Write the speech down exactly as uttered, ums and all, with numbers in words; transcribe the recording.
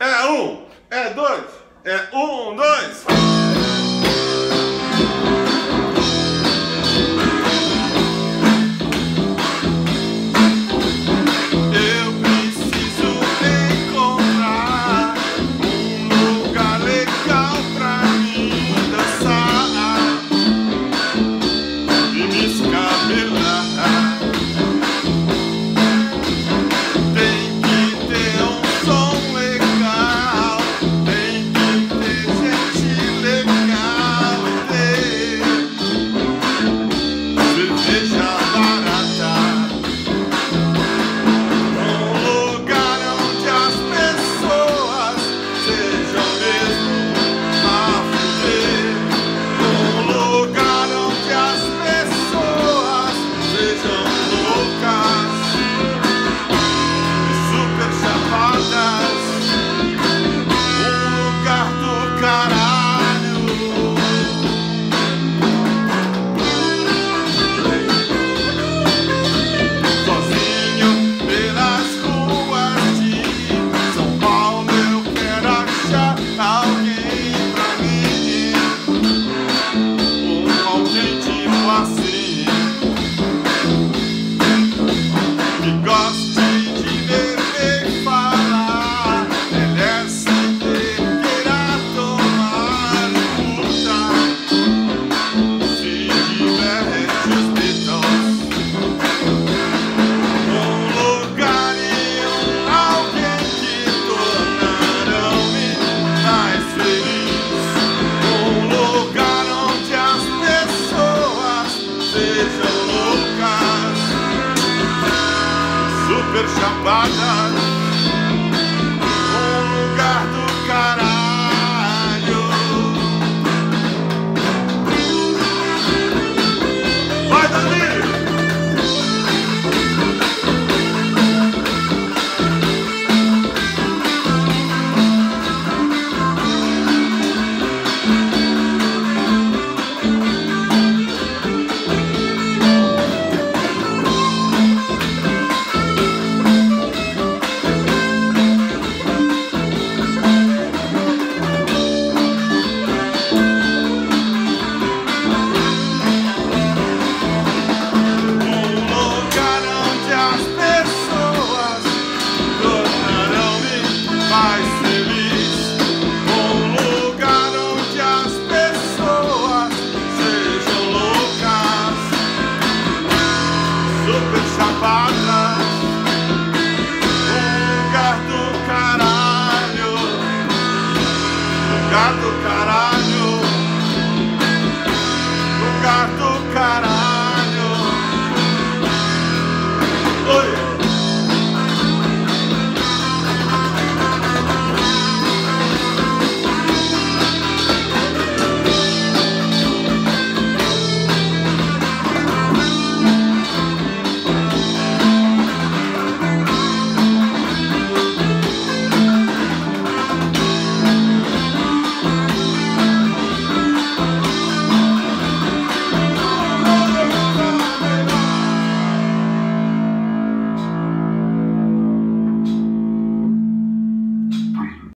É um, é dois, é um, dois.